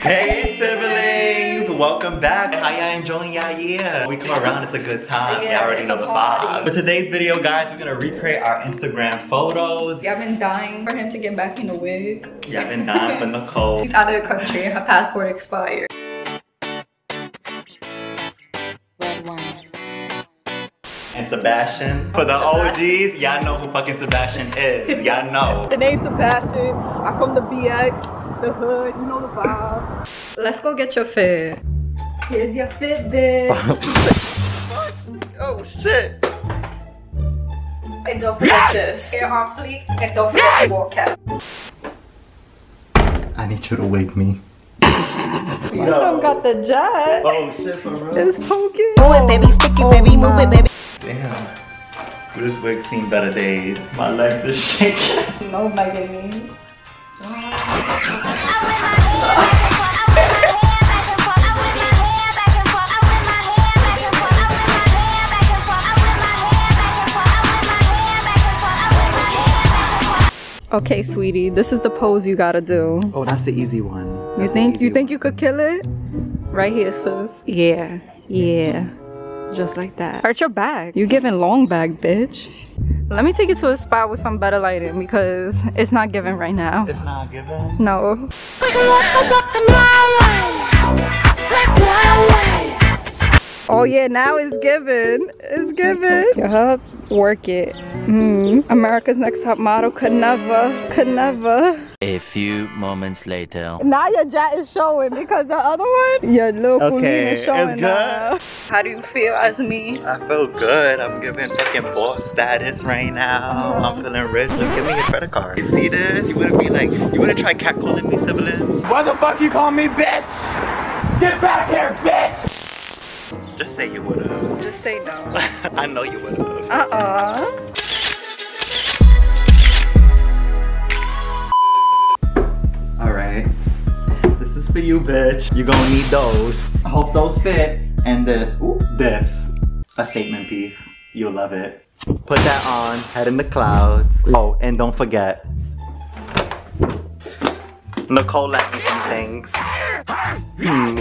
Hey siblings! Welcome back! How y'all enjoying y'all year? We come around, it's a good time. Y'all already know the vibe. For today's video, guys, we're gonna recreate our Instagram photos. Y'all been dying for him to get back in the wig. Y'all been dying for Nicole. She's out of the country and her passport expired. And Sebastian. For the OGs, y'all know who fucking Sebastian is. Y'all know. The name Sebastian. I'm from the BX, the hood, you know the vibes. Let's go get your fit. Here's your fit, bitch. Oh shit. And don't forget this. You're on fleek and don't forget the ball cap. I need you to wake me. This one got the jet. Oh shit, for real. It's poking. Move it, baby. Stick it, baby. Move it, baby. Damn, this wig seen better days. My legs are shaking. No, my baby. Okay, sweetie, this is the pose you gotta do. Oh, that's the easy one. That's you think you could kill it? Right here, sis. Yeah, yeah. Just like that. Hurt your back. You giving long back, bitch. Let me take you to a spot with some better lighting because it's not giving right now. It's not giving? No. Oh yeah, now it's giving. It's giving. Yup. Work it. America's Next Top Model could never. A few moments later. Now your jet is showing because the other one, your little is showing. It's good. Now. How do you feel as me? I feel good. I'm giving fucking boss status right now. I'm feeling rich. Look, give me your credit card. You see this? You wouldn't be like, you wouldn't try catcalling me, siblings. Why the fuck you call me bitch? Get back here, bitch! Just say you would've. Just say no. I know you would've. Alright. This is for you, bitch. You're gonna need those. I hope those fit. And this. Ooh, this. A statement piece. You'll love it. Put that on. Head in the clouds. Oh, and don't forget. Nicole left me some things.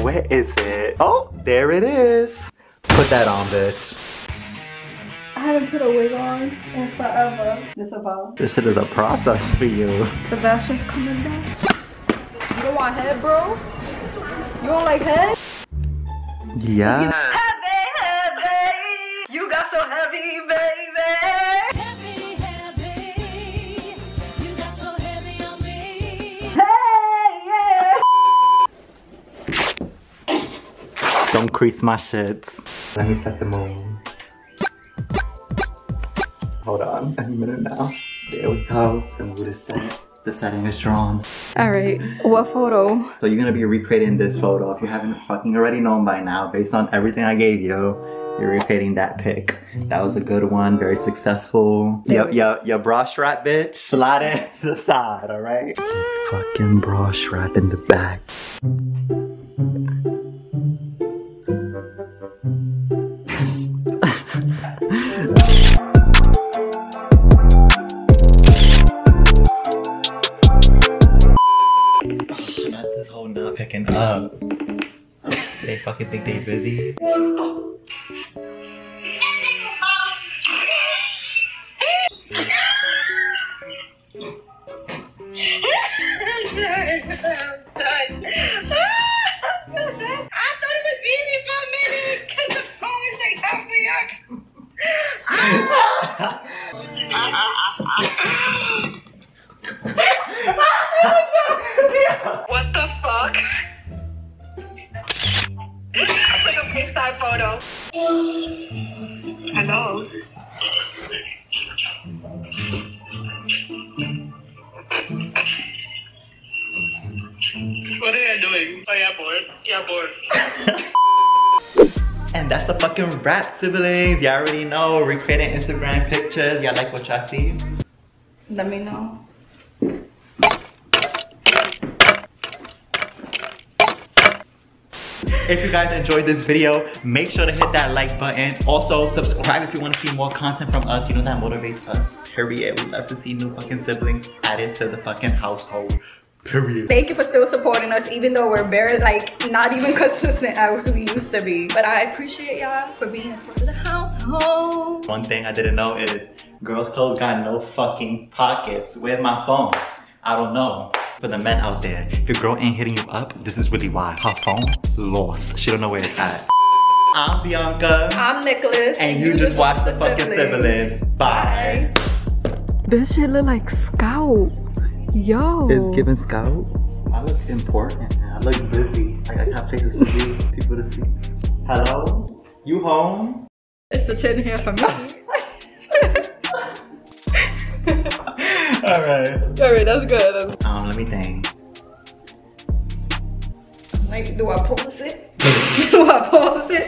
Where is it? Oh, there it is. Put that on, bitch. I haven't put a wig on in forever. This shit is a process for you. Sebastian's coming back. You don't want head, bro? You don't like head? Yeah. Heavy, heavy. You got so heavy, baby. Don't crease my shits. Let me set the moon. Hold on, a minute now. There we go. The mood is set. The setting is drawn. Alright, what photo? So you're gonna be recreating this photo. If you haven't fucking already known by now, based on everything I gave you, you're recreating that pic. That was a good one, very successful. Your bra strap, bitch. Slide it to the side, alright? Fucking bra strap in the back. Picking up. They fucking think they busy. Hello. What are you doing? Oh, yeah, bored. Yeah, bored. And that's the fucking wrap, siblings. Y'all already know. Recreating Instagram pictures. Y'all like what y'all see? Let me know. If you guys enjoyed this video, make sure to hit that like button. Also, subscribe if you want to see more content from us. You know that motivates us. Period. We love to see new fucking siblings added to the fucking household. Period. Thank you for still supporting us, even though we're very, like, not even consistent as we used to be. But I appreciate y'all for being a part of the household. One thing I didn't know is girls' clothes got no fucking pockets. Where's my phone? I don't know. For the men out there, if your girl ain't hitting you up, this is really why. Her phone lost. She don't know where it's at. I'm Bianca. I'm Nicholas. And you just watched the fucking Siblings. Bye. This shit look like Scout. Yo. It's giving Scout. I look important. I look busy. Like I got places to be, people to see. Hello? You home? It's the chin hair for me. Alright. Alright, that's good. Let me think. Like, do I pause it? Do I pause it?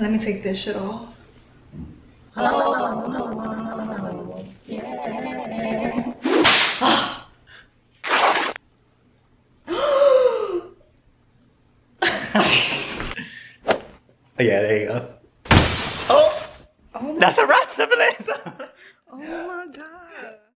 Let me take this shit off. Oh. Yeah. Oh yeah, there you go. Oh, oh, that's a wrap, siblings. Oh my god.